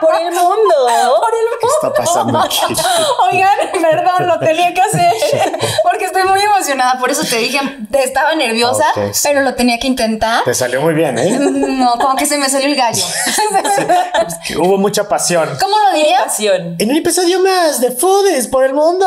Por el mundo, por el mundo. ¿Qué está pasando aquí? Oigan, perdón, lo tenía que hacer porque estoy muy emocionada. Por eso te dije, estaba nerviosa, okay, pero lo tenía que intentar. Te salió muy bien, ¿eh? No, como que se me salió el gallo. Sí, hubo mucha pasión. ¿Cómo lo dirías? Pasión. En un episodio más de Foodies por el mundo.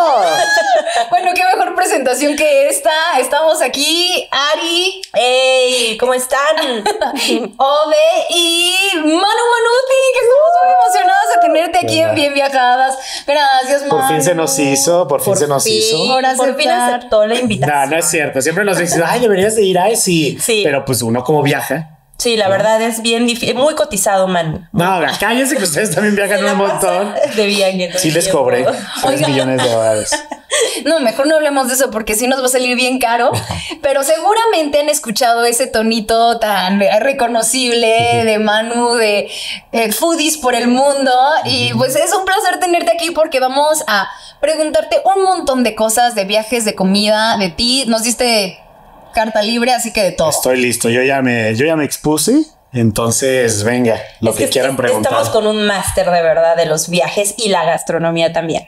Bueno, qué mejor presentación que esta. Estamos aquí, Ari. ¡Ey! ¿Cómo están? Ode y Manu Manuti, que estamos muy emocionados de tenerte aquí en Bien Viajadas. Gracias, Manu. Por fin se nos hizo, por fin se nos hizo. Por fin aceptó la invitación. No, no es cierto. Siempre nos dicen, ay, deberías de ir, ay, sí. Sí. Pero pues uno como viaja. Sí, la verdad es bien difícil, muy cotizado, man. No, cállense que ustedes también viajan un montón. De viaje. Sí les cobré 3 millones de dólares. No, mejor no hablemos de eso porque sí nos va a salir bien caro. Pero seguramente han escuchado ese tonito tan reconocible de Manu, de Foodies por el mundo. Y pues es un placer tenerte aquí porque vamos a preguntarte un montón de cosas, de viajes, de comida, de ti. Nos diste carta libre, así que de todo. Estoy listo, yo ya me expuse, entonces venga, lo que quieran preguntar. Estamos con un máster de verdad de los viajes y la gastronomía también.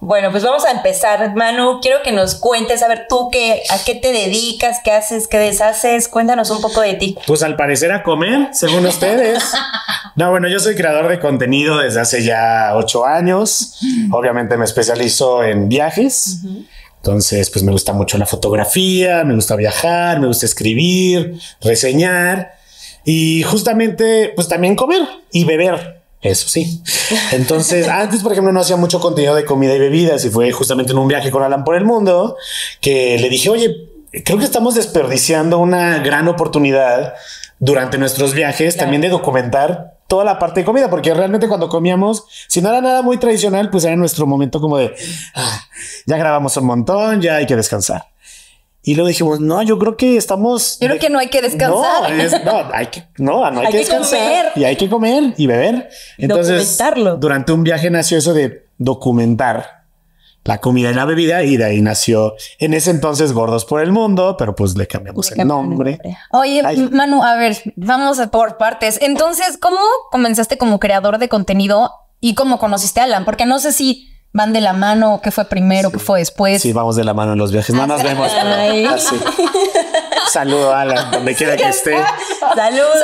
Bueno, pues vamos a empezar, Manu. Quiero que nos cuentes, a ver, tú a qué te dedicas, qué haces, qué deshaces. Cuéntanos un poco de ti. Pues al parecer a comer, según ustedes. No, bueno, yo soy creador de contenido desde hace ya 8 años. Obviamente me especializo en viajes. Entonces, pues me gusta mucho la fotografía, me gusta viajar, me gusta escribir, reseñar y justamente, pues también comer y beber. Eso sí. Entonces, antes, por ejemplo, no hacía mucho contenido de comida y bebidas y fue justamente en un viaje con Alan por el mundo que le dije, oye, creo que estamos desperdiciando una gran oportunidad durante nuestros viajes también de documentar toda la parte de comida, porque realmente cuando comíamos, si no era nada muy tradicional, pues era nuestro momento como de ya grabamos un montón, ya hay que descansar. Y luego dijimos, no, yo creo que estamos... Yo creo que no hay que descansar. No hay que descansar. Comer. Y hay que comer y beber. Entonces, durante un viaje nació eso de documentar la comida y la bebida y de ahí nació en ese entonces Gordos por el Mundo, pero pues le cambiamos el nombre. Oye, Manu, a ver, vamos a por partes. Entonces, ¿cómo comenzaste como creador de contenido y cómo conociste a Alan? Porque no sé si van de la mano o qué fue primero, qué fue después. Sí, vamos de la mano en los viajes. No nos vemos. Así. Saludo, Alan, donde quiera que esté. Saludos,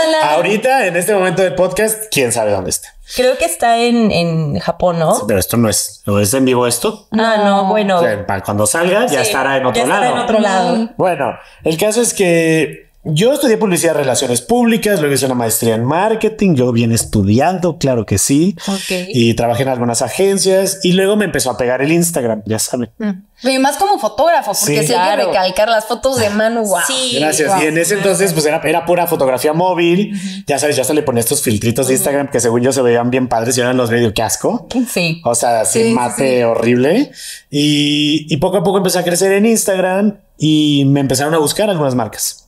Alan. Ahorita, en este momento de podcast, quién sabe dónde está. Creo que está en Japón, ¿no? Sí, pero esto no es en vivo esto. Ah, no, bueno. O sea, cuando salga ya estará en otro lado. Bueno, el caso es que yo estudié publicidad y relaciones públicas, luego hice una maestría en marketing, yo bien estudiando, claro que sí. Okay. Y trabajé en algunas agencias y luego me empezó a pegar el Instagram, ya saben. Y más como fotógrafo, porque sí, hay que recalcar las fotos de Manu. Wow. Sí, gracias. Wow. Y en ese entonces, pues era pura fotografía móvil. Ya sabes, yo hasta le ponía estos filtritos de Instagram que según yo se veían bien padres y eran los medio casco. Sí. O sea, sin mate horrible. Y poco a poco empecé a crecer en Instagram y me empezaron a buscar algunas marcas.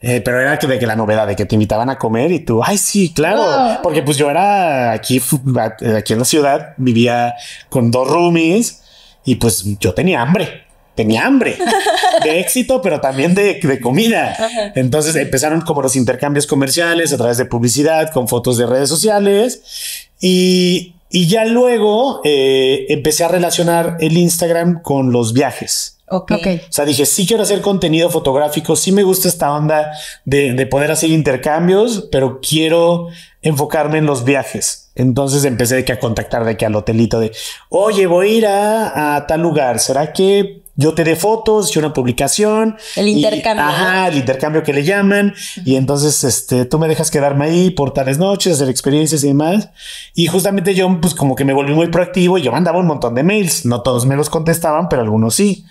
Pero era de que la novedad de que te invitaban a comer y tú, ay, sí, claro, porque pues yo era aquí en la ciudad, vivía con 2 roomies y pues yo tenía hambre de éxito, pero también de comida. Entonces empezaron como los intercambios comerciales a través de publicidad, con fotos de redes sociales y ya luego empecé a relacionar el Instagram con los viajes. Okay. O sea, dije, sí quiero hacer contenido fotográfico, sí me gusta esta onda de poder hacer intercambios, pero quiero enfocarme en los viajes. Entonces empecé a contactar al hotelito oye, voy a ir a tal lugar, ¿será que yo te dé fotos y una publicación? El intercambio. El intercambio que le llaman. Y entonces tú me dejas quedarme ahí por tales noches, hacer experiencias y demás. Y justamente yo pues como que me volví muy proactivo y yo mandaba un montón de mails. No todos me los contestaban, pero algunos sí.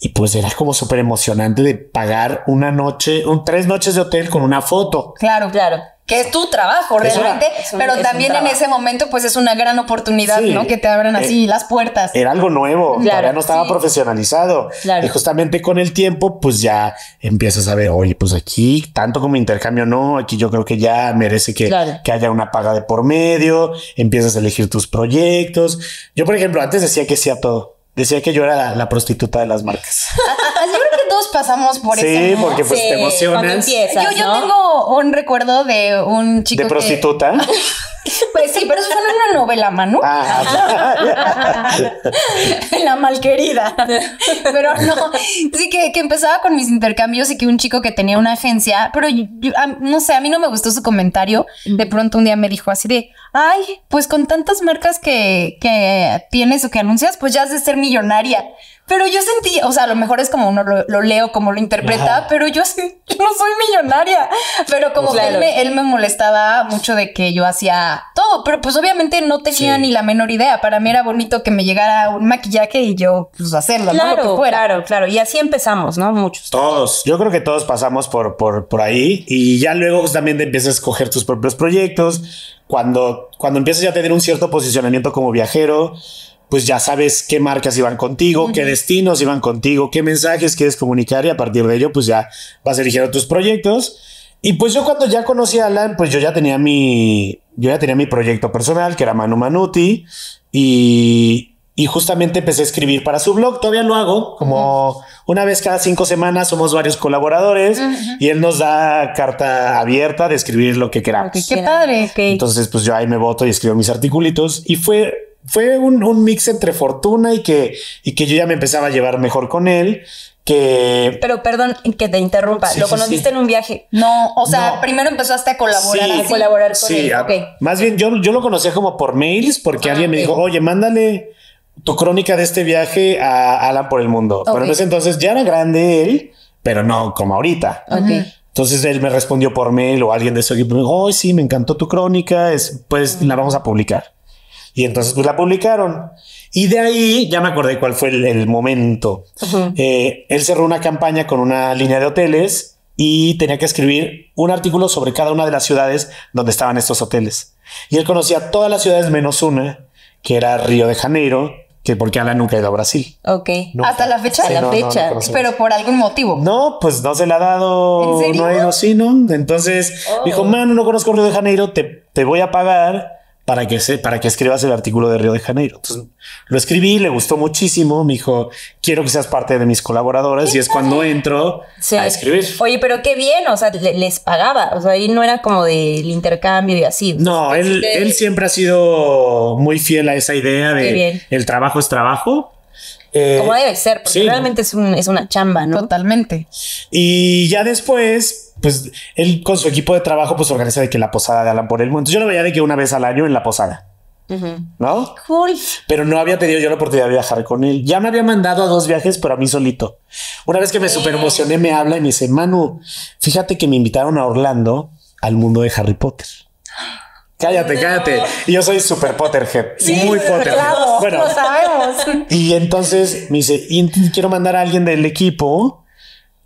Y pues era como súper emocionante de pagar una noche, 3 noches de hotel con una foto. Claro. Que es tu trabajo realmente, pero también en ese momento pues es una gran oportunidad, ¿no? Que te abran así las puertas. Era algo nuevo, todavía no estaba profesionalizado. Claro. Y justamente con el tiempo pues ya empiezas a ver, oye, pues aquí tanto como intercambio no, aquí yo creo que ya merece que haya una paga de por medio, empiezas a elegir tus proyectos. Yo, por ejemplo, antes decía que sí a todo. Decía que yo era la prostituta de las marcas. Yo creo que todos pasamos por eso. Sí, porque pues te emocionas. Empiezas, yo ¿no? tengo un recuerdo de un chico. ¿De prostituta? Pues sí, pero eso fue en una novela, Manu. Ah, la malquerida. Pero no, sí que empezaba con mis intercambios y que un chico que tenía una agencia, pero no sé, a mí no me gustó su comentario. De pronto un día me dijo así de, ay, pues con tantas marcas que tienes o que anuncias, pues ya has de ser millonaria. Pero yo sentí, o sea, a lo mejor es como uno lo leo, como lo interpreta, ajá, pero yo no soy millonaria. Pero como claro, que él me molestaba mucho de que yo hacía todo, pero pues obviamente no tenía sí, ni la menor idea. Para mí era bonito que me llegara un maquillaje y yo pues hacerlo, claro, ¿no? Lo que fuera. Claro, claro. Y así empezamos, ¿no? Muchos. Todos. Yo creo que todos pasamos por ahí y ya luego pues, también empiezas a escoger tus propios proyectos. Cuando empiezas ya a tener un cierto posicionamiento como viajero, pues ya sabes qué marcas iban contigo, uh-huh, qué destinos iban contigo, qué mensajes quieres comunicar y a partir de ello pues ya vas eligiendo tus proyectos. Y pues yo cuando ya conocí a Alan, pues yo ya tenía mi proyecto personal que era Manu Manuti y justamente empecé a escribir para su blog. Todavía lo hago como uh-huh, una vez cada 5 semanas. Somos varios colaboradores uh-huh, y él nos da carta abierta de escribir lo que queramos. Qué padre. Okay. Entonces pues yo ahí me voto y escribo mis articulitos y fue un mix entre fortuna y que yo ya me empezaba a llevar mejor con él. Que... Pero perdón que te interrumpa, sí, lo conociste sí, en un viaje. No, o sea, no, primero empezaste a colaborar, sí, a colaborar con sí, él. Okay. Más bien yo lo conocía como por mails porque alguien me dijo, oye, mándale tu crónica de este viaje a Alan por el mundo. Okay. Pero en ese entonces ya era grande él, pero no como ahorita. Okay. Entonces él me respondió por mail o alguien de su equipo me dijo, oh, sí, me encantó tu crónica, pues la vamos a publicar. Y entonces pues la publicaron. Y de ahí ya me acordé cuál fue el momento. Uh-huh. Él cerró una campaña con una línea de hoteles y tenía que escribir un artículo sobre cada una de las ciudades donde estaban estos hoteles. Y él conocía todas las ciudades menos una, que era Río de Janeiro, que porque Alan nunca ha ido a Brasil. Ok. Nunca. ¿Hasta la fecha? Sí, la fecha. No pero por algún motivo. No, pues no se le ha dado. ¿En serio? No ha ido, sí, ¿no? Entonces dijo, mano, no conozco Río de Janeiro, te voy a pagar para que escribas el artículo de Río de Janeiro. Entonces, lo escribí, le gustó muchísimo, me dijo, quiero que seas parte de mis colaboradores y es cuando entro sí, a escribir. Oye, pero qué bien, o sea, les pagaba, o sea, ahí no era como del intercambio y así. No, él siempre ha sido muy fiel a esa idea de el trabajo es trabajo. Como debe ser, porque sí, realmente es una chamba, ¿no? Totalmente. Y ya después, pues él con su equipo de trabajo, pues organiza de que la posada de Alan por el mundo. Yo lo veía de que una vez al año en la posada, uh-huh, ¿no? Cool. Pero no había tenido yo la oportunidad de viajar con él. Ya me había mandado a 2 viajes, pero a mí solito. Una vez que me super emocioné, me habla y me dice, Manu, fíjate que me invitaron a Orlando al mundo de Harry Potter. Cállate. Y yo soy super Potterhead. Sí, muy Potterhead. Claro, bueno, lo sabemos. Y entonces me dice, quiero mandar a alguien del equipo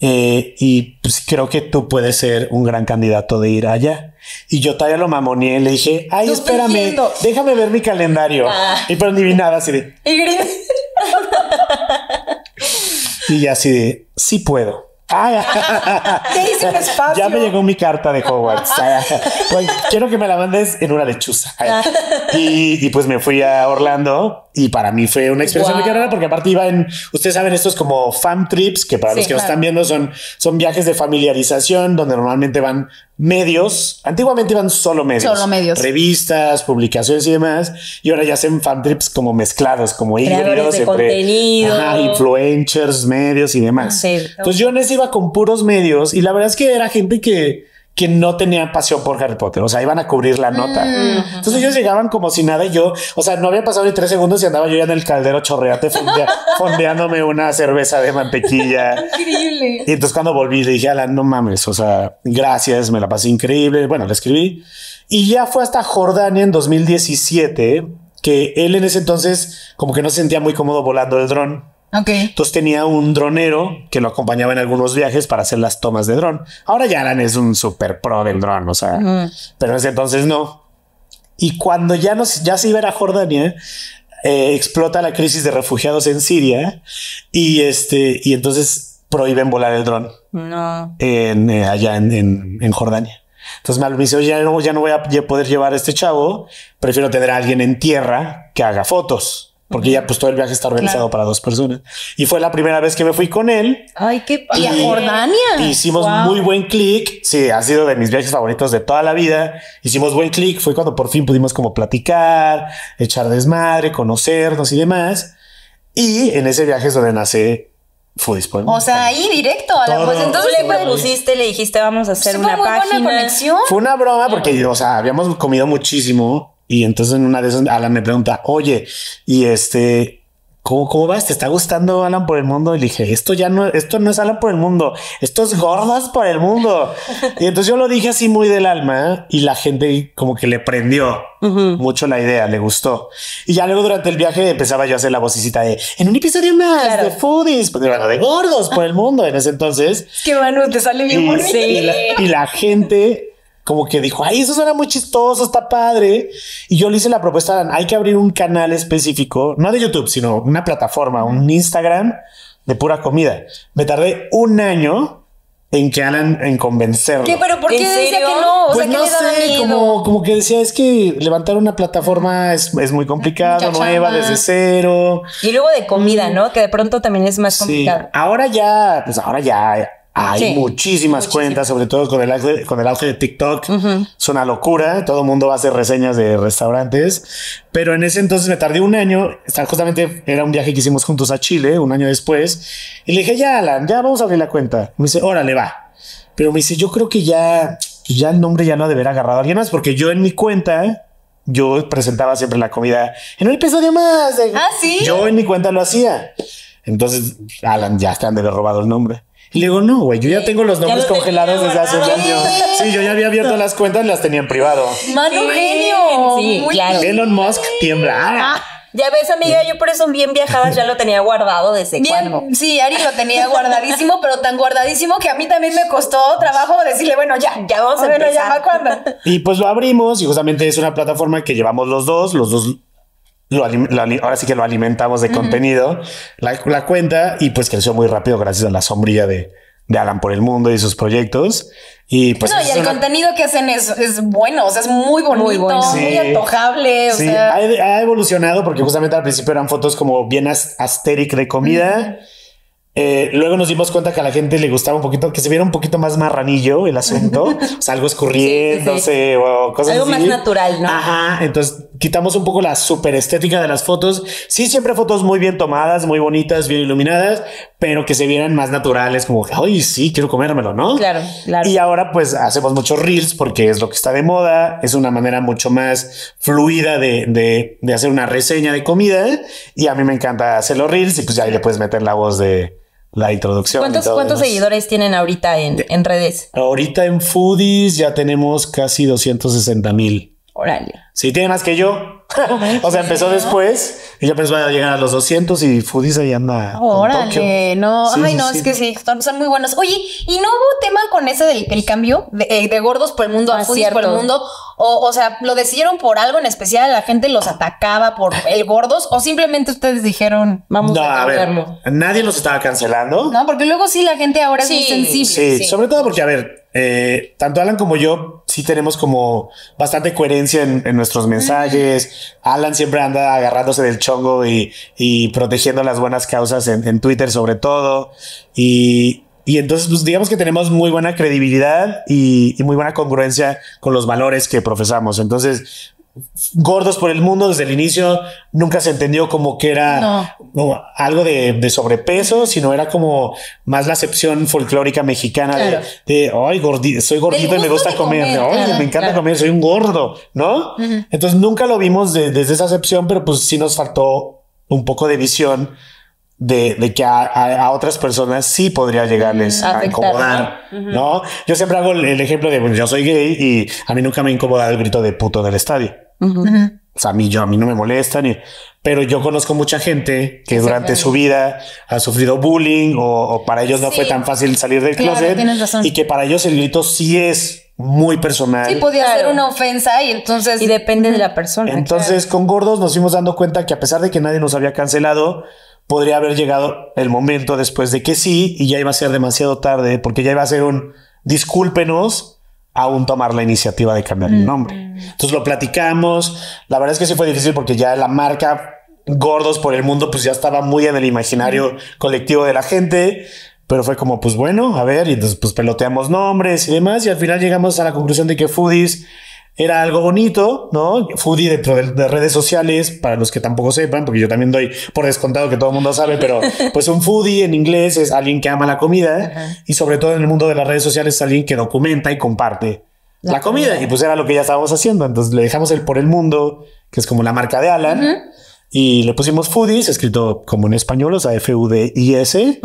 y pues creo que tú puedes ser un gran candidato de ir allá. Y yo todavía lo mamoneé, le dije, ay, espérame, fingiendo, déjame ver mi calendario. Y pero ni vi nada así de... y ya así de, sí puedo. Te hice un espacio. Ya me llegó mi carta de Hogwarts. Bueno, quiero que me la mandes en una lechuza. Y pues me fui a Orlando y para mí fue una experiencia muy rara porque aparte iba en, ustedes saben, estos como fam trips que para los que nos están viendo son viajes de familiarización donde normalmente van medios. Antiguamente iban solo medios. Revistas, publicaciones y demás. Y ahora ya hacen fan trips como mezclados, como creadores de contenido, influencers, medios y demás. Sí, entonces yo en ese iba con puros medios y la verdad es que era gente que no tenía pasión por Harry Potter. O sea, iban a cubrir la nota. Entonces ellos llegaban como si nada y yo, o sea, no había pasado ni 3 segundos y andaba yo ya en el caldero chorreante fondeándome una cerveza de mantequilla. Increíble. Y entonces cuando volví le dije, Alan, no mames, o sea, gracias, me la pasé increíble. Bueno, le escribí. Y ya fue hasta Jordania en 2017 que él en ese entonces como que no se sentía muy cómodo volando el dron. Okay. Entonces tenía un dronero que lo acompañaba en algunos viajes para hacer las tomas de dron. Ahora ya Alan es un super pro del dron, o sea, pero en ese entonces no. Y cuando ya se iba a Jordania, explota la crisis de refugiados en Siria y entonces prohíben volar el dron allá en Jordania. Entonces me dice, ya no voy a poder llevar a este chavo, prefiero tener a alguien en tierra que haga fotos. porque ya pues todo el viaje está organizado para dos personas. Y fue la primera vez que me fui con él. Ay, qué a Jordania. Hicimos muy buen clic. Sí, ha sido de mis viajes favoritos de toda la vida. Hicimos buen clic. Fue cuando por fin pudimos como platicar, echar desmadre, conocernos y demás. Y en ese viaje es donde nace Foodies por el Mundo. O sea, ahí directo a todo, la pues entonces le propusiste, le dijiste vamos a hacer una página. Buena conexión. Fue una broma porque, o sea, habíamos comido muchísimo. Y entonces en una de esas Alan me pregunta, oye, y ¿cómo vas? ¿Te está gustando Alan por el Mundo? Y le dije, esto no es Alan por el Mundo, esto es Gordas por el Mundo. Y entonces yo lo dije así muy del alma y la gente como que le prendió mucho la idea, le gustó. Y ya luego durante el viaje empezaba yo a hacer la vocecita de, en un episodio más de Foodies, bueno, de Gordos por el Mundo en ese entonces. Es que Manu, te sale bien bonito. Y la gente... como que dijo, ay, eso suena muy chistoso, está padre. Y yo le hice la propuesta, hay que abrir un canal específico, no de YouTube, sino una plataforma, un Instagram de pura comida. Me tardé un año en que Alan en convencerlo. ¿Qué? ¿Pero por qué decía que no? O pues sea, no sé, como que decía, es que levantar una plataforma es muy complicado, nueva, desde cero. Y luego de comida, ¿no? Que de pronto también es más complicado. Sí. Ahora ya... Hay muchísimas cuentas, sobre todo con el auge, de TikTok. Es una locura. Todo el mundo va a hacer reseñas de restaurantes. Pero en ese entonces me tardé un año. Justamente era un viaje que hicimos juntos a Chile, un año después. Y le dije, ya, Alan, ya vamos a abrir la cuenta. Me dice, órale, va. Pero me dice, yo creo que ya el nombre ya no deberá agarrar a alguien más. Porque yo en mi cuenta... yo presentaba siempre la comida en un episodio más. Yo en mi cuenta lo hacía. Entonces, Alan, ya te han de haber robado el nombre. Y le digo, no, güey, yo ya tengo los nombres congelados desde hace años. Sí, yo ya había abierto las cuentas, las tenía en privado. ¡Mano genio! Sí, claro. Elon Musk tiembla. Ya ves, amiga, yo por eso Bien Viajadas ya lo tenía guardado desde cuando. Sí, Ari lo tenía guardadísimo, pero tan guardadísimo que a mí también me costó trabajo decirle, bueno, ya vamos a ver, ya va cuando. Y pues lo abrimos y justamente es una plataforma que llevamos los dos. Ahora sí que lo alimentamos de contenido, la cuenta, y pues creció muy rápido gracias a la sombrilla de Alan por el Mundo y sus proyectos. Y pues no, y el contenido que hacen es bueno, o sea, es muy bonito, muy antojable. Sí, o sea. Ha evolucionado porque justamente al principio eran fotos como bien asteric de comida. Luego nos dimos cuenta que a la gente le gustaba un poquito, que se viera un poquito más marranillo el asunto, o sea, algo escurriéndose o cosas así. Algo más natural, ¿no? Ajá, entonces quitamos un poco la super estética de las fotos. Sí, siempre fotos muy bien tomadas, muy bonitas, bien iluminadas, pero que se vieran más naturales, como, ay, sí, quiero comérmelo, ¿no? Claro, claro. Y ahora pues hacemos muchos reels porque es lo que está de moda, es una manera mucho más fluida de hacer una reseña de comida y a mí me encanta hacer los reels y pues ya ahí le puedes meter la voz de... la introducción. ¿Cuántos seguidores tienen ahorita en redes? Ahorita en Foodies ya tenemos casi 260,000. Órale. Sí, tiene más que yo. O sea, empezó después. Ella pensó va a llegar a los 200 y Foodies ahí anda. Órale, no. Sí, ay, no, sí, es que sí, son muy buenos. Oye, ¿y no hubo tema con ese del cambio de Gordos por el Mundo a Foodies por el Mundo? O sea, ¿lo decidieron por algo en especial? ¿La gente los atacaba por el Gordos? ¿O simplemente ustedes dijeron, vamos a cambiarlo? Nadie los estaba cancelando. No, porque luego sí la gente ahora es muy sensible. Sí, sobre todo porque, a ver, tanto Alan como yo sí tenemos como bastante coherencia en nuestros mensajes. Alan siempre anda agarrándose del chongo y protegiendo las buenas causas en Twitter sobre todo. Y entonces, pues, digamos que tenemos muy buena credibilidad y muy buena congruencia con los valores que profesamos. Entonces, Gordos por el Mundo desde el inicio nunca se entendió como que era algo de sobrepeso, sino era como más la acepción folclórica mexicana de ay, soy gordito y me gusta comer. Ay, me encanta comer, soy un gordo, ¿no? Entonces, nunca lo vimos desde esa acepción, pero pues sí nos faltó un poco de visión. De que a otras personas sí podría llegarles a incomodar, ¿no? Yo siempre hago el ejemplo de, bueno, yo soy gay y a mí nunca me incomoda el grito de puto del estadio. O sea, a mí no me molesta, pero yo conozco mucha gente que durante su vida ha sufrido bullying o para ellos no fue tan fácil salir del closet. Tienes razón. Y que para ellos el grito sí es muy personal. Sí, podía ser una ofensa y entonces... y depende de la persona. Entonces, con Gordos nos fuimos dando cuenta que a pesar de que nadie nos había cancelado, podría haber llegado el momento después de que sí y ya iba a ser demasiado tarde porque ya iba a ser un discúlpenos aún tomar la iniciativa de cambiar el nombre. Entonces lo platicamos. La verdad es que sí fue difícil porque ya la marca gordos por el mundo, pues ya estaba muy en el imaginario colectivo de la gente. Pero fue como, pues bueno, a ver, y entonces pues peloteamos nombres y demás, y al final llegamos a la conclusión de que Foodies era algo bonito, ¿no? Foodie dentro de redes sociales, para los que tampoco sepan, porque yo también doy por descontado que todo el mundo sabe, pero pues un foodie en inglés es alguien que ama la comida, y sobre todo en el mundo de las redes sociales es alguien que documenta y comparte la comida, y pues era lo que ya estábamos haciendo. Entonces le dejamos el por el mundo, que es como la marca de Alan, y le pusimos Foodies, escrito como en español, o sea, F-U-D-I-S.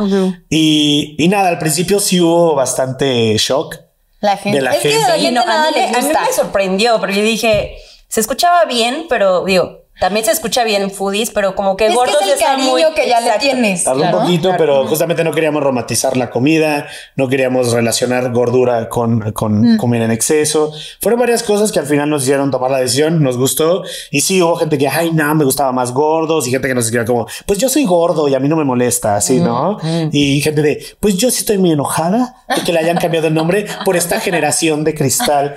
Y nada, al principio sí hubo bastante shock. La gente. De la gente. Que la gente no, a mí me sorprendió, porque dije, se escuchaba bien, pero digo, también se escucha bien Foodies, pero como que es gordos que es el cariño muy, que ya le tienes. Tardó un poquito, pero justamente no queríamos romantizar la comida, no queríamos relacionar gordura con comer en exceso. Fueron varias cosas que al final nos hicieron tomar la decisión, nos gustó. Y sí, hubo gente que, ay, no, me gustaba más gordos, y gente que nos escribía como, pues yo soy gordo y a mí no me molesta, así, ¿no? Y gente de, pues yo sí estoy muy enojada de que le hayan cambiado el nombre por esta generación de cristal.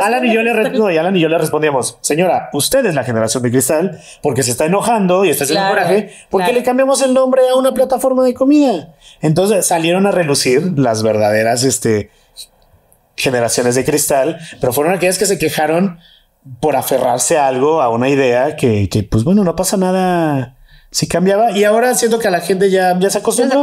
Alan y yo le respondíamos, señora, usted es la generación de cristal porque se está enojando y está haciendo coraje porque le cambiamos el nombre a una plataforma de comida. Entonces salieron a relucir las verdaderas generaciones de cristal, pero fueron aquellas que se quejaron por aferrarse a algo, a una idea que pues bueno, no pasa nada si cambiaba. Y ahora siento que a la gente ya se acostumbró.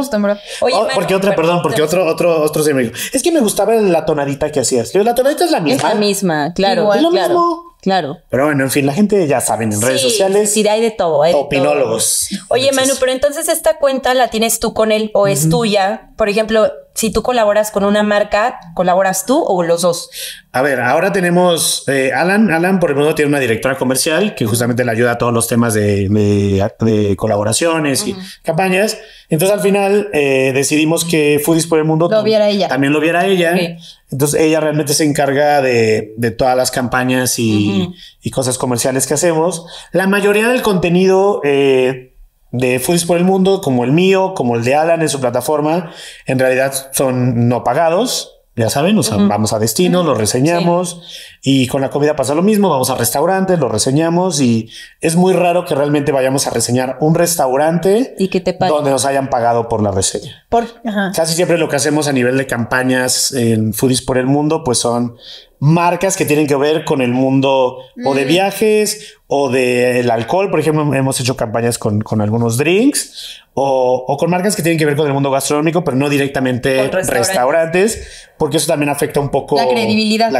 Oye, porque otro se me dijo, es que me gustaba la tonadita que hacías. La tonadita es la misma. Es la misma, claro. Igual, es lo mismo. Claro. Pero bueno, en fin, la gente ya saben en redes sociales. Sí, hay de todo. Hay opinólogos. De todo. Oye, entonces, Manu, pero entonces esta cuenta la tienes tú con él o es tuya. Por ejemplo, si tú colaboras con una marca, ¿colaboras tú o los dos? A ver, ahora tenemos Alan por el mundo tiene una directora comercial que justamente le ayuda a todos los temas de colaboraciones y campañas. Entonces al final decidimos que Foodies por el mundo también lo viera ella. Okay. Entonces ella realmente se encarga de todas las campañas y cosas comerciales que hacemos. La mayoría del contenido de Foodies por el mundo, como el mío, como el de Alan en su plataforma, en realidad son no pagados. Ya saben, o sea, vamos a destinos, los reseñamos y con la comida pasa lo mismo. Vamos a restaurantes, los reseñamos y es muy raro que realmente vayamos a reseñar un restaurante y que te paguen, donde nos hayan pagado por la reseña. Casi siempre lo que hacemos a nivel de campañas en Foodies por el mundo, pues son marcas que tienen que ver con el mundo o de viajes o del alcohol. Por ejemplo, hemos hecho campañas con algunos drinks o con marcas que tienen que ver con el mundo gastronómico, pero no directamente restaurantes, porque eso también afecta un poco la credibilidad.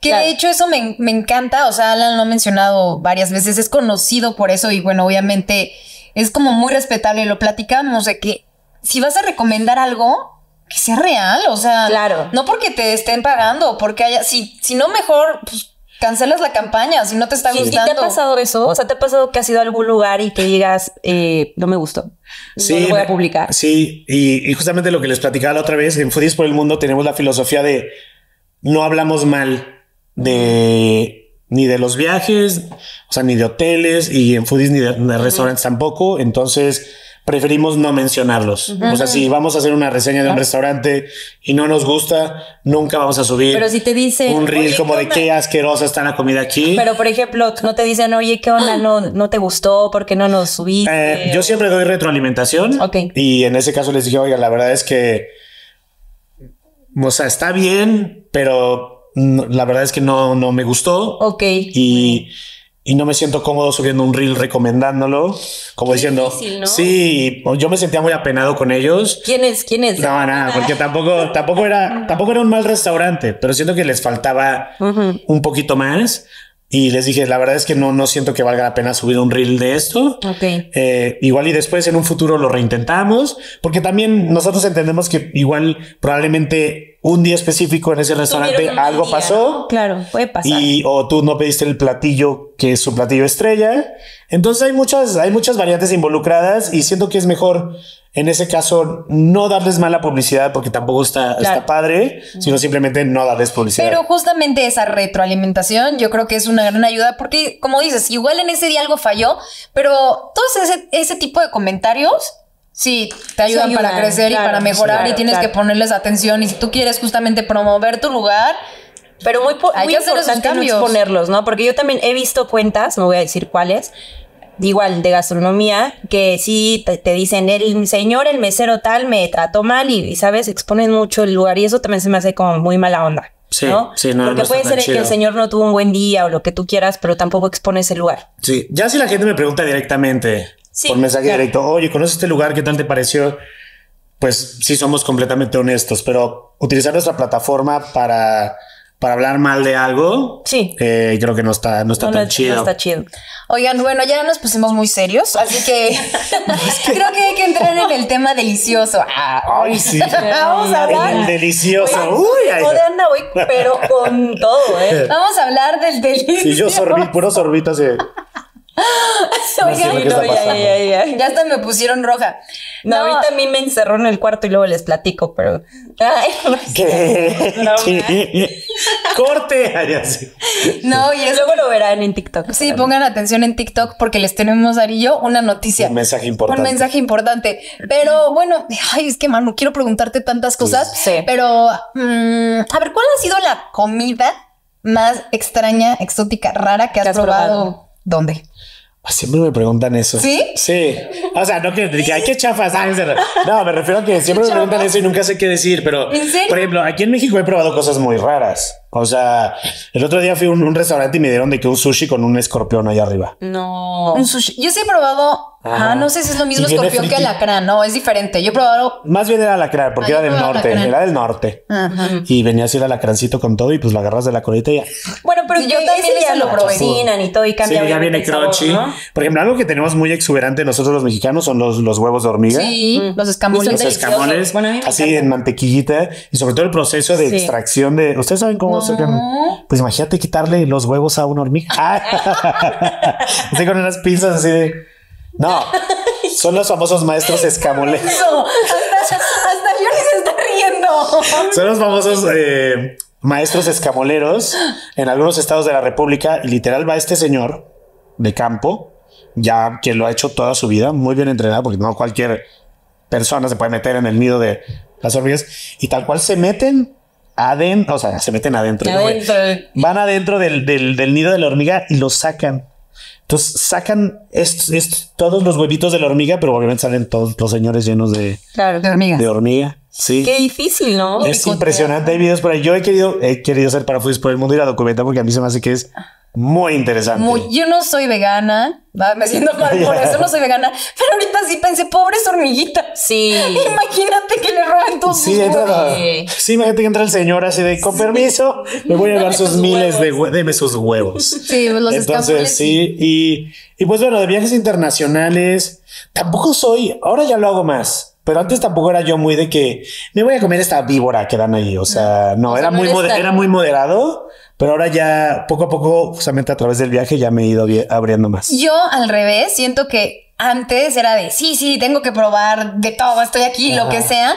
Que de hecho eso me encanta. O sea, Alan lo ha mencionado varias veces. Es conocido por eso y bueno, obviamente es como muy respetable. Lo platicamos de que si vas a recomendar algo, que sea real, o sea, no porque te estén pagando, porque haya, si no mejor, pues cancelas la campaña, si no te está gustando. ¿Y te ha pasado eso? O sea, ¿te ha pasado que has ido a algún lugar y que digas, no me gustó? Sí, no lo voy a publicar. Sí, y justamente lo que les platicaba la otra vez, en Foodies por el mundo tenemos la filosofía de no hablamos mal ni de los viajes, o sea, ni de hoteles, y en Foodies ni de restaurantes tampoco, entonces preferimos no mencionarlos. O sea, si vamos a hacer una reseña de un restaurante y no nos gusta, nunca vamos a subir. Pero si te dicen un reel como de qué asquerosa está la comida aquí. Pero por ejemplo, no te dicen, oye, qué onda, no te gustó, ¿por qué no nos subiste? Yo siempre doy retroalimentación. Y en ese caso les dije, oiga, la verdad es que, o sea, está bien, pero la verdad es que no me gustó. Y no me siento cómodo subiendo un reel recomendándolo, como diciendo, difícil, ¿no? Sí, yo me sentía muy apenado con ellos. ¿Quién es? No, nada, porque tampoco era un mal restaurante, pero siento que les faltaba un poquito más. Y les dije, la verdad es que no siento que valga la pena subir un reel de esto. Igual y después en un futuro lo reintentamos, porque también nosotros entendemos que igual probablemente un día específico en ese restaurante algo pasó. Claro, puede pasar. O tú no pediste el platillo que es su platillo estrella. Entonces hay muchas variantes involucradas y siento que es mejor en ese caso no darles mala publicidad porque tampoco está padre, sino simplemente no darles publicidad. Pero justamente esa retroalimentación yo creo que es una gran ayuda porque, como dices, igual en ese día algo falló, pero todos ese tipo de comentarios sí te ayudan para crecer y para mejorar y tienes que ponerles atención. Y si tú quieres justamente promover tu lugar, Pero muy importante no exponerlos, ¿no? Porque yo también he visto cuentas, no voy a decir cuáles, igual de gastronomía, que sí te dicen, el señor, el mesero tal, me trató mal y, ¿sabes? Exponen mucho el lugar y eso también se me hace como muy mala onda. Sí, ¿no? Sí, no, porque no puede ser que el señor no tuvo un buen día o lo que tú quieras, pero tampoco expones el lugar. Sí, ya si la gente me pregunta directamente, sí, por mensaje directo, oye, ¿conoces este lugar? ¿Qué tal te pareció? Pues sí, somos completamente honestos, pero utilizar nuestra plataforma para hablar mal de algo, sí, creo que no está tan chido. No está chido. Oigan, bueno, ya nos pusimos muy serios, así que creo que hay que entrar en el tema delicioso. Ay, sí. Vamos a hablar. El delicioso. Oigan, uy, joder, anda hoy, pero con todo, ¿eh? Vamos a hablar del delicioso. Y yo sorbí, puro sorbito así. Oigan, no, ya hasta me pusieron roja. No, ahorita a mí me encerró en el cuarto y luego les platico, pero... Ay, no sé. ¿Qué? ¡Corte! No, y luego lo verán en TikTok. Sí, pongan atención en TikTok porque les tenemos, Ari y yo, una noticia. Un mensaje importante. Pero bueno, ay, es que, Manu, quiero preguntarte tantas cosas. Sí. Pero, a ver, ¿cuál ha sido la comida más extraña, exótica, rara que has probado? ¿Dónde? Siempre me preguntan eso. ¿Sí? Sí. O sea, no quiero decir, ay, qué chafas. No, me refiero a que siempre me preguntan eso y nunca sé qué decir, pero... ¿En serio? Por ejemplo, aquí en México he probado cosas muy raras. O sea, el otro día fui a un restaurante y me dieron de que un sushi con un escorpión allá arriba. No. Un sushi. Yo sí he probado... Ah, no sé si es lo mismo escorpión que alacrán. No, es diferente. Yo he probado... Más bien era alacrán, porque era del norte. Alacrán. Era del norte. Ajá. Y venía así el alacrancito con todo y pues lo agarras de la colita y ya... Bueno, pero yo también ya lo cocinan y todo y cambia. Sí, ya viene crunchy, ¿no? Por ejemplo, algo que tenemos muy exuberante nosotros los mexicanos son los huevos de hormiga. Sí, los escamoles. Los escamoles, bueno, así en mantequillita. Y sobre todo el proceso de extracción de... ¿Ustedes saben cómo se... Pues imagínate quitarle los huevos a una hormiga. Así con unas pinzas así de... No, son los famosos maestros escamoles. No, hasta Jordi se está riendo. Son los famosos maestros escamoleros en algunos estados de la República. Y literal va este señor de campo, ya que lo ha hecho toda su vida, muy bien entrenado, porque no cualquier persona se puede meter en el nido de las hormigas. Y tal cual se meten adentro, o sea, se meten adentro. Van adentro del nido de la hormiga y lo sacan. Entonces sacan todos los huevitos de la hormiga, pero obviamente salen todos los señores llenos de, claro, de hormiga. Sí. Qué difícil, ¿no? Es impresionante. Hay videos por ahí. Yo he querido ser para Foodies por el Mundo y la documentar porque a mí se me hace que es muy interesante. Yo no soy vegana. Me siento mal por eso, no soy vegana. Pero ahorita sí pensé, pobres hormiguitas. Sí. Imagínate que le roban tus huevos. Sí, imagínate que entra el señor así de, con permiso, me voy a llevar sus miles de huevos. Deme sus huevos. Sí, los escamoles. Entonces, sí. Y pues bueno, de viajes internacionales, tampoco soy, ahora ya lo hago más. Pero antes tampoco era yo muy de que me voy a comer esta víbora que dan ahí. O sea, no, era muy moderado, pero ahora ya poco a poco, justamente a través del viaje, ya me he ido abriendo más. Yo al revés, siento que antes era de sí, tengo que probar de todo, estoy aquí, lo que sea.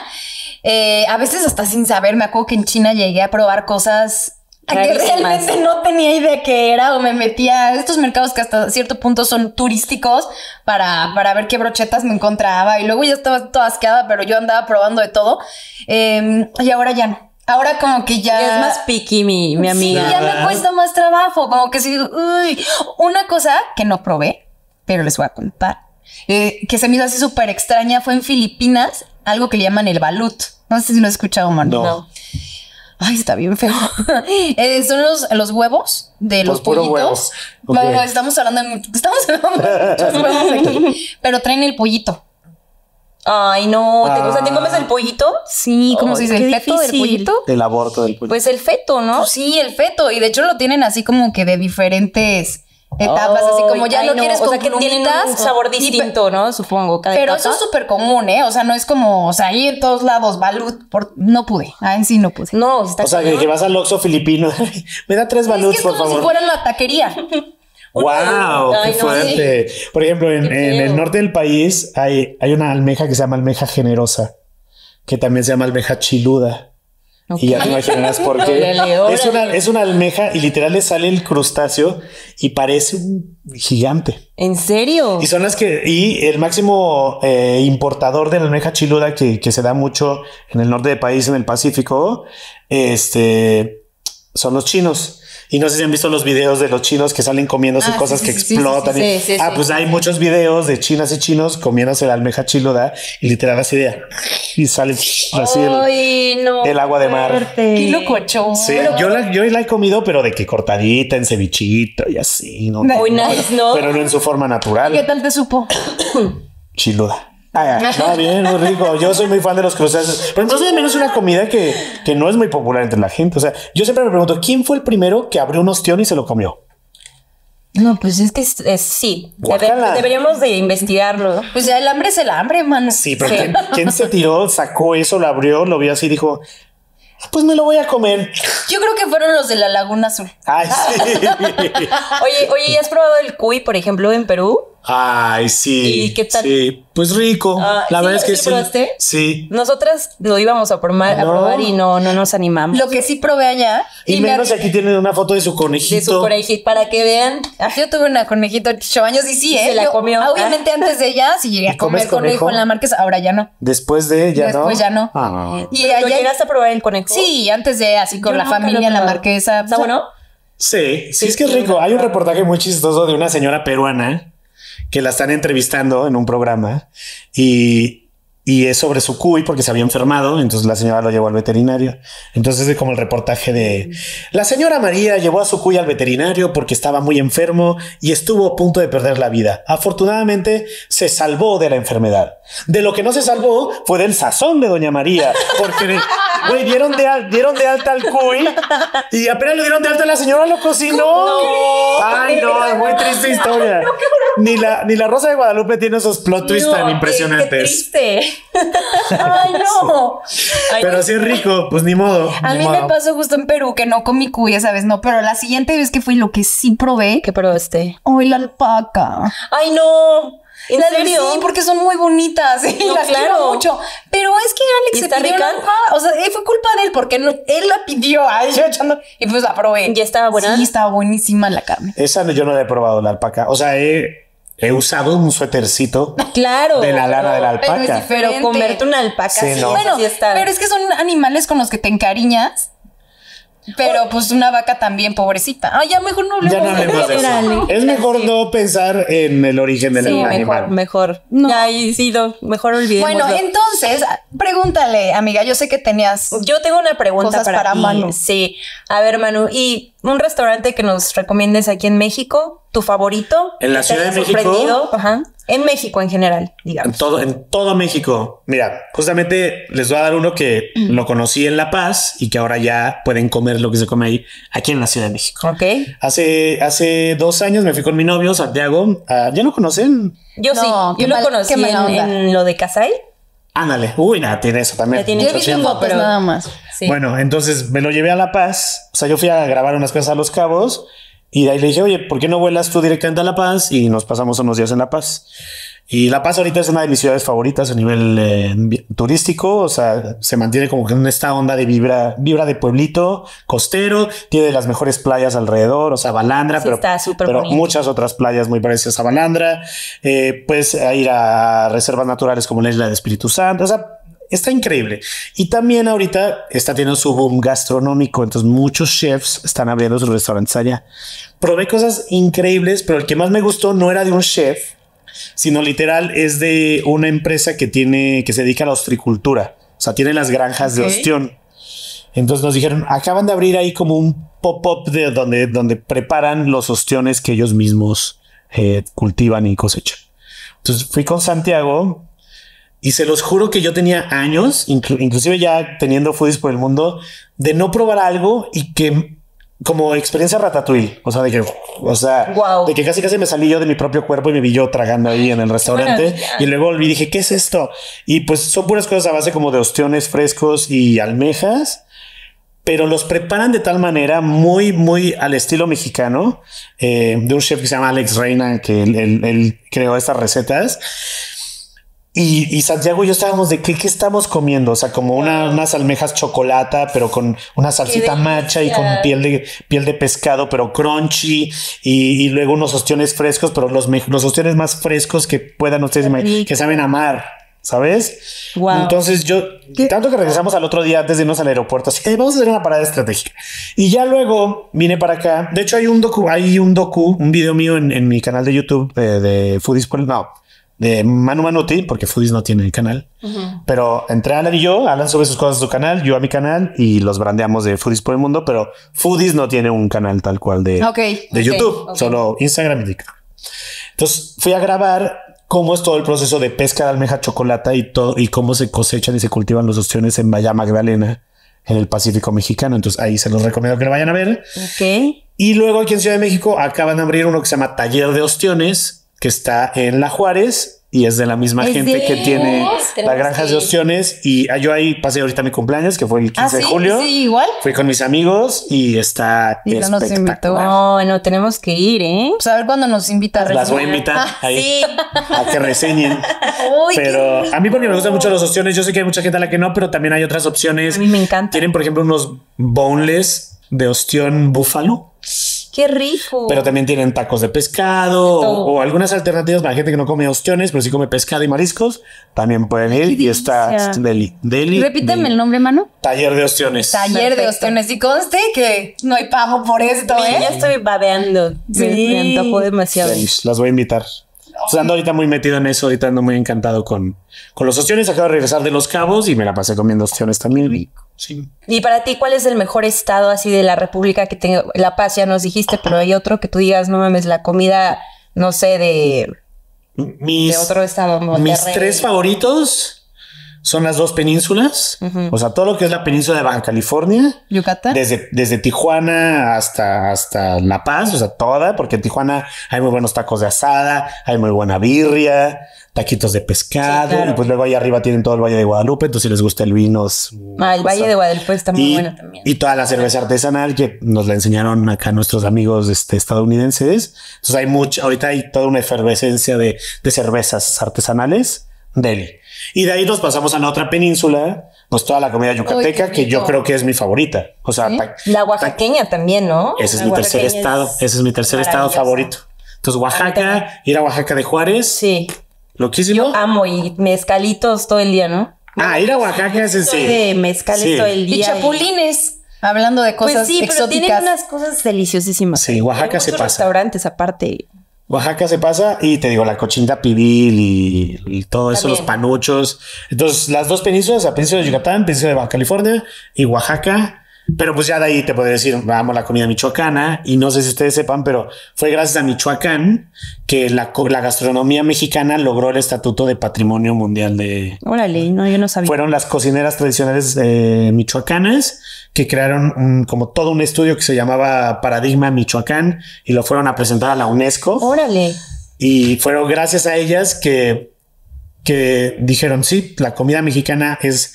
A veces hasta sin saber, me acuerdo que en China llegué a probar cosas que realmente no tenía idea qué era, o me metía a estos mercados que hasta cierto punto son turísticos para ver qué brochetas me encontraba y luego ya estaba toda asqueada, pero yo andaba probando de todo y ahora ya no. Ahora como que ya... Es más picky mi amiga. Sí, ya me cuesta más trabajo, como que sí digo, uy. Una cosa que no probé, pero les voy a contar, que se me hizo así súper extraña, fue en Filipinas, algo que le llaman el balut. No sé si lo he escuchado, Manu. No. Ay, está bien feo. Son los huevos de los pollitos. Huevos. Okay. Bueno, estamos hablando de muchos huevos aquí. Pero traen el pollito. Ay, no. O sea, ¿te comes el pollito? Sí, ¿cómo se dice? ¿El feto del pollito? El aborto del pollito. Pues el feto, ¿no? Sí, el feto. Y de hecho lo tienen así como que de diferentes... etapas, así como ya lo quieres, o sea, que tienen un sabor distinto, ¿no? Supongo. Pero eso es súper común, ¿eh? O sea, no es como, o sea, ahí en todos lados, balut, no pude. En sí no pude. No, o sea, que vas al Oxxo filipino. Me da 3 baluts, por favor. Es como si fuera la taquería. ¡Wow! ¡Qué fuerte! Por ejemplo, en el norte del país hay una almeja que se llama almeja generosa, que también se llama almeja chiluda. Okay. Y ya te imaginas por qué. Órale. Es una almeja y literal le sale el crustáceo y parece un gigante. ¿En serio? Y son las que... Y el máximo importador de la almeja chiluda que se da mucho en el norte del país, en el Pacífico, son los chinos. Y no sé si han visto los videos de los chinos que salen comiéndose cosas que explotan. Hay muchos videos de chinas y chinos comiéndose la almeja chiluda y literal así de... Y sale así el agua de mar. ¡Qué locochón! Sí, yo la he comido, pero de que cortadita, en cevichito y así. Muy nice, ¿no? Pero no en su forma natural. ¿Qué tal te supo? Chiluda. Está bien, muy rico. Yo soy muy fan de los cruceros. Pero entonces al menos una comida que no es muy popular entre la gente. O sea, yo siempre me pregunto, ¿quién fue el primero que abrió un ostión y se lo comió? No, pues es que sí. Deberíamos de investigarlo. Pues el hambre es el hambre, mano. Sí, pero sí. ¿Quién se tiró, sacó eso, lo abrió, lo vio así y dijo... Pues me lo voy a comer. Yo creo que fueron los de la Laguna Azul. Ay, sí. Oye, ¿has probado el cuy, por ejemplo, en Perú? Ay, sí. ¿Y qué tal? Sí, pues rico. La verdad es que sí. ¿Lo probaste? Sí. Nosotras lo íbamos a probar y no nos animamos. Lo que sí probé allá. Y menos aquí tienen una foto de su conejito. Para que vean. Yo tuve una conejito de 8 años y sí, se la comió. Obviamente antes de ella sí llegué a comer conejo en la marquesa. Ahora ya no. Después de ya no. Después ya no. ¿Y allá llegaste a probar el conejo? Sí, antes de así con la familia en la marquesa. ¿Está bueno? Sí, sí, es que es rico. Hay un reportaje muy chistoso de una señora peruana que la están entrevistando en un programa y es sobre su cuy porque se había enfermado. Entonces la señora lo llevó al veterinario. Entonces es como el reportaje de la señora María llevó a su cuy al veterinario porque estaba muy enfermo y estuvo a punto de perder la vida. Afortunadamente se salvó de la enfermedad. De lo que no se salvó fue del sazón de doña María, porque güey, dieron de alta al cuy y apenas lo dieron de alta la señora lo cocinó. Ay, no, muy triste historia. Ni la Rosa de Guadalupe tiene esos plot twists tan impresionantes. Qué triste. Ay, no. Ay, pero sí es rico, pues ni modo. A mí me pasó justo en Perú que no comí cuy, esa vez no, pero la siguiente vez que fui lo que sí probé. ¿Qué probaste? Ay, la alpaca. Ay, no. ¿En serio? Sí, porque son muy bonitas. Sí, no, las quiero mucho. Pero es que Alex se pidió una, o sea, fue culpa de él porque él la pidió. Y pues la probé. ¿Ya estaba buena? Sí, estaba buenísima la carne. Esa yo no la he probado, la alpaca. O sea, he usado un suétercito de la lana de la alpaca. Pero es diferente. Pero comerte una alpaca sí, no. Bueno, sí está. Pero es que son animales con los que te encariñas. Pero pues una vaca también, pobrecita. Ya mejor no hablemos de eso. Es mejor no pensar en el origen del animal. Mejor no. Ay, sí, mejor olvidemos. Bueno, entonces, pregúntale, amiga. Yo sé que tenías... Yo tengo una pregunta para Manu. Sí. A ver, Manu, ¿y un restaurante que nos recomiendes aquí en México? ¿Tu favorito? ¿En la Ciudad de México? Ajá. En México en general, digamos. En todo México. Mira, justamente les voy a dar uno que lo conocí en La Paz y que ahora ya pueden comer lo que se come ahí, aquí en la Ciudad de México. Ok. Hace 2 años me fui con mi novio, Santiago. ¿Ya lo conocen? Yo lo conocí en lo de Casay. Ándale. Uy, nada, tiene eso también. Tiene mucho tiempo, pero nada más. Sí. Bueno, entonces me lo llevé a La Paz. O sea, yo fui a grabar unas cosas a Los Cabos. Y de ahí le dije, oye, ¿por qué no vuelas tú directamente a La Paz? Y nos pasamos unos días en La Paz. Y La Paz ahorita es una de mis ciudades favoritas a nivel turístico. O sea, se mantiene como que en esta onda de vibra de pueblito costero. Tiene las mejores playas alrededor. O sea, Balandra, sí, pero muchas otras playas muy parecidas a Balandra. Puedes ir a reservas naturales como la Isla de Espíritu Santo. O sea, está increíble. Y también ahorita está teniendo su boom gastronómico. Entonces muchos chefs están abriendo sus restaurantes allá. Probé cosas increíbles, pero el que más me gustó no era de un chef, sino literal es de una empresa que se dedica a la ostricultura. O sea, tiene las granjas de ostión. Entonces nos dijeron, acaban de abrir ahí como un pop-up de donde preparan los ostiones que ellos mismos cultivan y cosechan. Entonces fui con Santiago. Y se los juro que yo tenía años, inclusive ya teniendo Foodies por el mundo, de no probar algo y que como experiencia Ratatouille, o sea, de que casi me salí yo de mi propio cuerpo y me vi yo tragando ahí en el restaurante. Bueno, y luego volví y dije, ¿qué es esto? Y pues son puras cosas a base como de ostiones frescos y almejas, pero los preparan de tal manera muy, muy al estilo mexicano, de un chef que se llama Alex Reina, que él creó estas recetas. Y Santiago y yo estábamos de qué estamos comiendo. O sea, como unas almejas chocolata, pero con una salsita macha y con piel de pescado, pero crunchy. Y luego unos ostiones frescos, pero los ostiones más frescos que puedan ustedes imaginar, que saben a mar. ¿Sabes? Wow. Entonces yo, ¿qué? Tanto que regresamos al otro día antes de irnos al aeropuerto, así que vamos a hacer una parada estratégica. Y ya luego vine para acá. De hecho, hay un video mío en mi canal de YouTube de Foodies por el mundo, de Manu Manuti, porque Foodies no tiene el canal. Uh-huh. Pero entre Alan y yo, Alan sube sus cosas a su canal, yo a mi canal, y los brandeamos de Foodies por el mundo, pero Foodies no tiene un canal tal cual de YouTube, solo Instagram y TikTok. Entonces fui a grabar cómo es todo el proceso de pesca de almeja chocolata y todo, y cómo se cosechan y se cultivan los ostiones en Bahía Magdalena, en el Pacífico mexicano. Entonces ahí se los recomiendo que lo vayan a ver. Okay. Y luego aquí en Ciudad de México acaban de abrir uno que se llama Taller de Ostiones, que está en La Juárez y es de la misma gente que tiene las granjas de ostiones. Y yo ahí pasé ahorita mi cumpleaños, que fue el 15 de julio. Sí, igual. Fui con mis amigos y está espectacular. No, no tenemos que ir, ¿eh? Pues a ver cuándo nos invita. Las voy a invitar ahí a que reseñen. Pero a mí, porque me gustan mucho los ostiones, yo sé que hay mucha gente a la que no, pero también hay otras opciones. A mí me encanta. Tienen, por ejemplo, unos boneless de ostión búfalo. ¡Qué rico! Pero también tienen tacos de pescado o algunas alternativas para gente que no come ostiones, pero sí come pescado y mariscos. También pueden ir y está deli. Repíteme el nombre, Manu. Taller de Ostiones. Taller de Ostiones. Y conste que no hay pago por esto, ¿eh? Ya estoy babeando. Sí. Me antojo demasiado. Las voy a invitar. O sea, ando ahorita muy metido en eso. Ahorita ando muy encantado con los ostiones. Acabo de regresar de Los Cabos y me la pasé comiendo ostiones también. Rico. Sí. Y para ti, ¿cuál es el mejor estado así de la República que tenga? La Paz ya nos dijiste, pero hay otro que tú digas, no mames, la comida, no sé, de otro estado. Mis tres favoritos son las dos penínsulas. Uh-huh. O sea, todo lo que es la península de Baja California. Yucatán. Desde Tijuana hasta La Paz, o sea, toda, porque en Tijuana hay muy buenos tacos de asada, hay muy buena birria, taquitos de pescado. Sí, claro. Y pues luego ahí arriba tienen todo el Valle de Guadalupe. Entonces, si les gusta el vino. El Valle de Guadalupe está muy bueno también. Y toda la cerveza artesanal que nos la enseñaron acá nuestros amigos estadounidenses. Entonces, ahorita hay toda una efervescencia de cervezas artesanales. Delhi. Y de ahí nos pasamos a la otra península, pues toda la comida yucateca, que yo creo que es mi favorita. O sea, la oaxaqueña también, ¿no? Ese es mi tercer estado. Ese es mi tercer estado favorito. Entonces, Oaxaca, ir a Oaxaca de Juárez. Sí. Loquísimo. Yo amo y mezcalitos todo el día, ¿no? Ah, ir a Oaxaca es en sí. De mezcales todo el día. Y chapulines. Hablando de cosas exóticas. Pero tienen unas cosas deliciosísimas. Sí, Oaxaca se pasa. Restaurantes aparte. Oaxaca se pasa y te digo, la cochinita pibil y todo también. Eso, los panuchos. Entonces, las dos penínsulas, la península de Yucatán, península de Baja California y Oaxaca. Pero pues ya de ahí te podría decir, vamos, la comida michoacana. Y no sé si ustedes sepan, pero fue gracias a Michoacán que la gastronomía mexicana logró el estatuto de patrimonio mundial de... Órale, no, yo no sabía. Fueron las cocineras tradicionales michoacanas que crearon como todo un estudio que se llamaba Paradigma Michoacán y lo fueron a presentar a la UNESCO. Órale. Y fueron gracias a ellas que dijeron, sí, la comida mexicana es...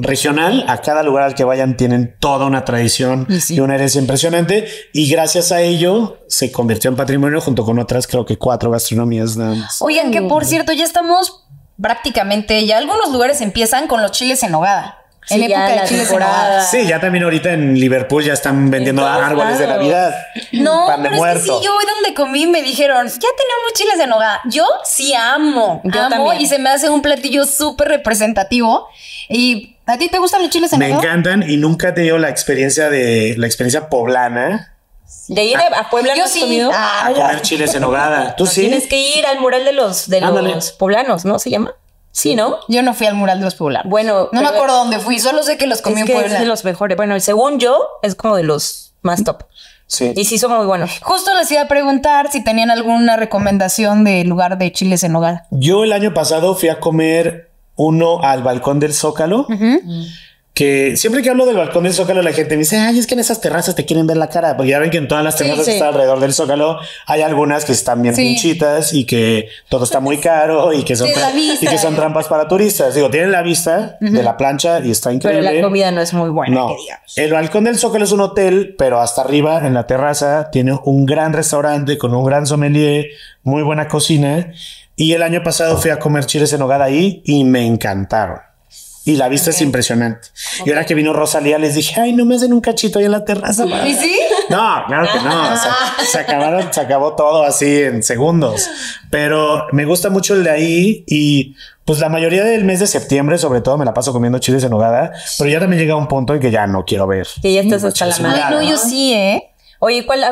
regional, a cada lugar al que vayan tienen toda una tradición y una herencia impresionante y gracias a ello se convirtió en patrimonio junto con otras creo que 4 gastronomías nada más. Oigan, que por cierto ya estamos prácticamente, ya algunos lugares empiezan con los chiles en nogada. Sí, en época de chiles en nogada. Sí, ya también ahorita en Liverpool ya están vendiendo árboles de Navidad. No, pan de muerto. Es que sí, yo donde comí me dijeron, ya tenemos chiles en nogada. Yo sí amo. Yo también. Y se me hace un platillo súper representativo y... ¿A ti te gustan los chiles en nogada? Me encantan y nunca he tenido la experiencia poblana. De ir a Puebla no has comido. A comer chiles en nogada. ¿Tú sí? Tienes que ir al mural de los poblanos, ¿no? ¿Se llama? Sí, ¿no? Yo no fui al mural de los poblanos. Bueno. No me acuerdo dónde fui, solo sé que los comí en Puebla. Es de los mejores. Bueno, según yo, es como de los más top. Sí. Y sí, son muy buenos. Justo les iba a preguntar si tenían alguna recomendación de lugar de chiles en nogada. Yo el año pasado fui a comer... uno al Balcón del Zócalo, que siempre que hablo del Balcón del Zócalo la gente me dice, ay, es que en esas terrazas te quieren ver la cara, porque ya ven que en todas las terrazas que están alrededor del Zócalo hay algunas que están bien pinchitas y que todo está muy caro y que son trampas para turistas. Digo, tienen la vista de la plancha y está increíble. Pero la comida no es muy buena. No. El Balcón del Zócalo es un hotel, pero hasta arriba en la terraza tiene un gran restaurante con un gran sommelier, muy buena cocina. Y el año pasado fui a comer chiles en nogada ahí y me encantaron. Y la vista es impresionante. Y ahora que vino Rosalía, les dije, ay, no me hacen un cachito ahí en la terraza. ¿Y sí? No, claro que no. O sea, se acabó todo así en segundos. Pero me gusta mucho el de ahí y pues la mayoría del mes de septiembre, sobre todo, me la paso comiendo chiles en nogada. Pero ya también llega un punto en que ya no quiero ver. Que ya estás hasta la madre. Ay, no, yo sí, ¿eh? Oye, ¿cuál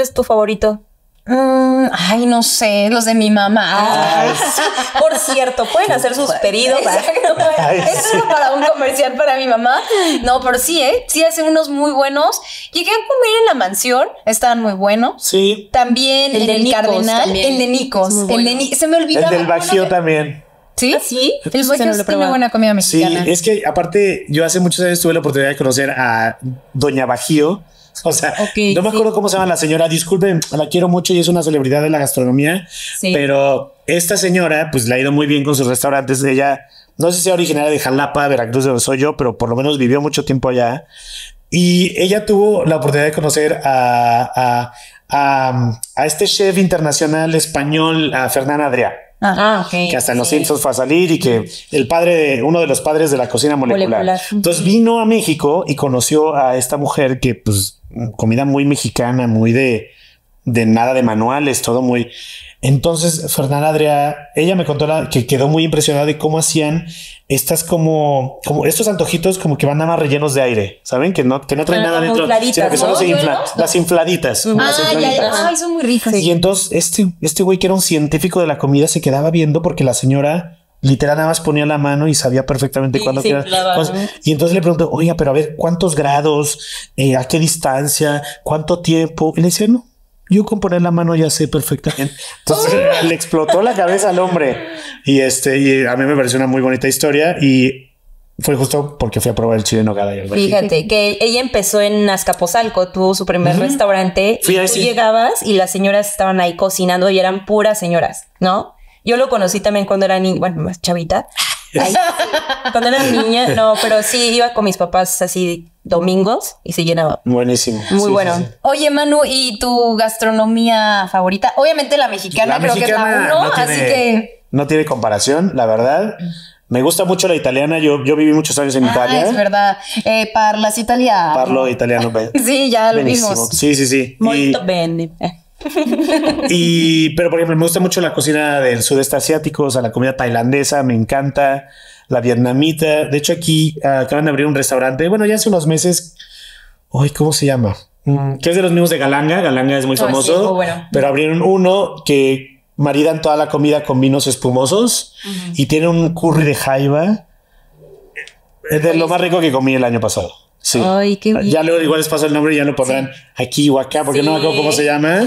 es tu favorito? Ay, no sé, los de mi mamá. Ay, sí. Por cierto, pueden hacer sus pedidos. Ay, ¿es sí. Eso para un comercial para mi mamá? No, pero sí, sí hacen unos muy buenos. Llegué a comer en La Mansión, estaban muy buenos. Sí. También el del Cardenal, también. El de Nicos, bueno. Se me olvidaba. El del Bajío también. ¿Sí? ¿Sí? El Bajío es una buena comida mexicana. Sí, es que aparte yo hace muchos años tuve la oportunidad de conocer a Doña Bajío. O sea, okay, no me acuerdo cómo se llama la señora. Disculpen, la quiero mucho y es una celebridad de la gastronomía. Sí. Pero esta señora, pues le ha ido muy bien con sus restaurantes. Ella, no sé si es originaria de Jalapa, Veracruz, de donde soy yo, pero por lo menos vivió mucho tiempo allá. Y ella tuvo la oportunidad de conocer a este chef internacional español, a Ferran Adrià. Ah, okay, que hasta en los Simpsons fue a salir y que el padre, uno de los padres de la cocina molecular. Entonces vino a México y conoció a esta mujer que, pues, comida muy mexicana, muy de nada de manuales, todo muy. Entonces, Ferran Adrià, ella me contó que quedó muy impresionada de cómo hacían estas como estos antojitos como que van nada más rellenos de aire, ¿saben? Que no traen nada dentro, sino que solo se inflan, las infladitas. Ay, son muy ricas. Y entonces este güey que era un científico de la comida se quedaba viendo porque la señora literal nada más ponía la mano y sabía perfectamente cuándo quería. Y entonces le preguntó, oiga, pero a ver, ¿cuántos grados? ¿A qué distancia? ¿Cuánto tiempo? Y le decía, no. Yo con poner la mano ya sé perfectamente. Entonces le explotó la cabeza al hombre. Y a mí me pareció una muy bonita historia. Y fue justo porque fui a probar el chile en nogada. Fíjate que ella empezó en Azcapotzalco, tuvo su primer restaurante. Y tú llegabas y las señoras estaban ahí cocinando y eran puras señoras, ¿no? Yo lo conocí también cuando era niña, bueno, más chavita. Ay, cuando era niña, no, pero sí iba con mis papás así domingos y se llenaba. Buenísimo. Muy bueno. Sí. Oye, Manu, ¿y tu gastronomía favorita? Obviamente la mexicana, creo que es la uno, así que no tiene comparación, la verdad. Me gusta mucho la italiana. Yo viví muchos años en Italia. Es verdad. Parlas italiano. Parlo italiano. Sí, ya lo vimos. Sí. Muy bien. Pero por ejemplo, me gusta mucho la cocina del sudeste asiático, o sea, la comida tailandesa, me encanta, la vietnamita. De hecho, aquí acaban de abrir un restaurante, bueno, ya hace unos meses. Ay, ¿cómo se llama? Que es de los mismos de Galanga. Galanga es muy famoso, sí, bueno. Pero abrieron uno que maridan toda la comida con vinos espumosos y tiene un curry de jaiba. Es de lo más rico que comí el año pasado. Sí. Ay, qué bien. Ya luego igual les paso el nombre y ya lo pondrán aquí o acá, porque no me acuerdo cómo se llama,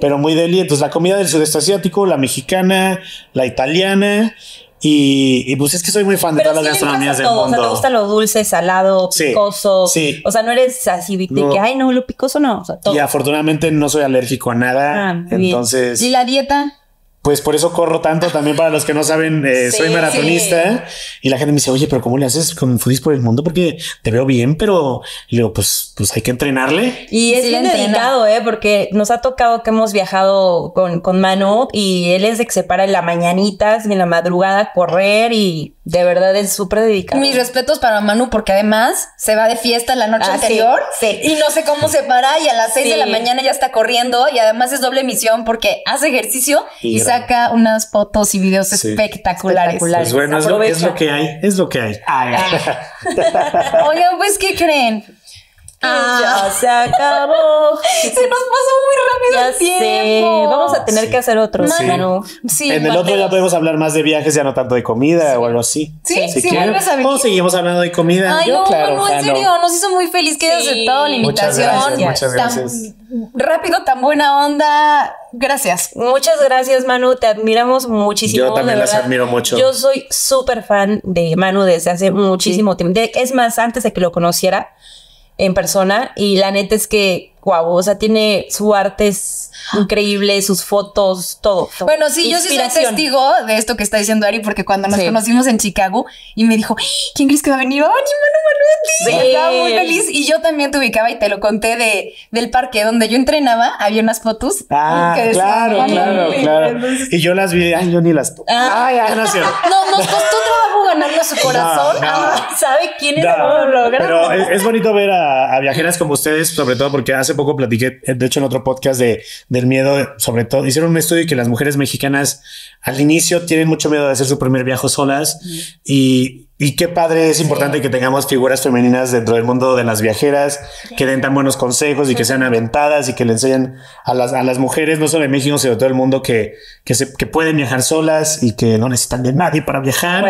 pero muy deli. Entonces la comida del sudeste asiático, la mexicana, la italiana y pues es que soy muy fan de todas las gastronomías del mundo. O sea, te gusta lo dulce, salado, picoso. Sí. O sea, no eres así de que, ay, no, lo picoso no. O sea, todo. Y afortunadamente no soy alérgico a nada. Entonces. ¿Y la dieta? Pues por eso corro tanto también, para los que no saben, soy maratonista y la gente me dice, oye, pero ¿cómo le haces con Foodies por el Mundo? Porque te veo bien, pero le digo, pues hay que entrenarle. Y es bien dedicado, porque nos ha tocado que hemos viajado con Manu y él es de que se para en la mañanita, en la madrugada a correr y de verdad es súper dedicado. Mis respetos para Manu, porque además se va de fiesta la noche anterior y no sé cómo se para y a las 6 de la mañana ya está corriendo y además es doble misión porque hace ejercicio y saca unas fotos y videos espectaculares. Pues bueno, es lo que hay. Oigan, pues, ¿qué creen? Ya se acabó. Se nos pasó muy rápido el tiempo. Vamos a tener que hacer otro. Manu, en el otro ya podemos hablar más de viajes, ya no tanto de comida o algo así. Si vuelves a venir. O seguimos hablando de comida. Ay, en serio, nos hizo muy feliz que hayas aceptado la invitación. Muchas gracias. Tan rápido, tan buena onda. Gracias. Muchas gracias, Manu. Te admiramos muchísimo. Yo también las admiro mucho. Yo soy súper fan de Manu desde hace muchísimo tiempo. Es más, antes de que lo conociera en persona, y la neta es que guau, o sea, tiene su arte es increíble, sus fotos, todo. Bueno, sí, yo sí soy testigo de esto que está diciendo Ari, porque cuando nos conocimos en Chicago y me dijo, ¿quién crees que va a venir? ¡Oh, ni Manu Manuti! Estaba muy feliz y yo también te ubicaba y te lo conté del parque donde yo entrenaba, había unas fotos. Claro. Y yo las vi, yo ni las toco. Ay, gracias. No, nos costó trabajo ganarnos su corazón, sabe quién es el holograma. Pero es bonito ver a viajeras como ustedes, sobre todo porque hace poco platiqué, de hecho en otro podcast, del miedo, sobre todo hicieron un estudio que las mujeres mexicanas al inicio tienen mucho miedo de hacer su primer viaje solas. Y qué padre, es importante que tengamos figuras femeninas dentro del mundo de las viajeras, que den tan buenos consejos y que sean aventadas y que le enseñen a las mujeres, no solo en México, sino de todo el mundo, que pueden viajar solas y que no necesitan de nadie para viajar.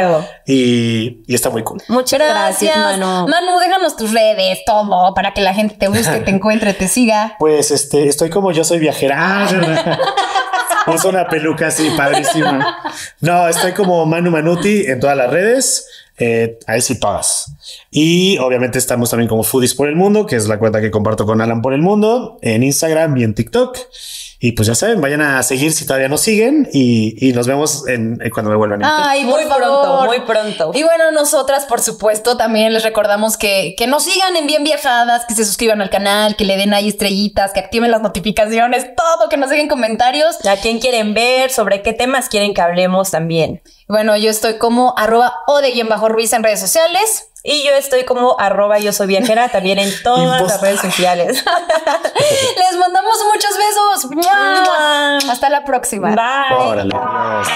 Y está muy cool. Muchas gracias, Manu. Manu, déjanos tus redes, todo, para que la gente te busque, te encuentre, te siga. Pues estoy como Yo Soy Viajera. Puso una peluca así, padrísima. No, estoy como Manu Manuti en todas las redes. Ahí sí todas. Y obviamente estamos también como Foodies por el Mundo, que es la cuenta que comparto con Alan por el Mundo, en Instagram y en TikTok. Y pues ya saben, vayan a seguir si todavía nos siguen y nos vemos cuando me vuelvan. Ay, muy pronto, muy pronto. Y bueno, nosotras, por supuesto, también les recordamos que nos sigan en Bien Viajadas, que se suscriban al canal, que le den ahí estrellitas, que activen las notificaciones, todo, que nos dejen comentarios. ¿A quién quieren ver? ¿Sobre qué temas quieren que hablemos también? Bueno, yo estoy como @ode_ruiz en redes sociales. Y yo estoy como @yosoyviajera también en todas las redes sociales. Les mandamos muchos besos. ¡Mua! Hasta la próxima. Bye. Órale, adiós.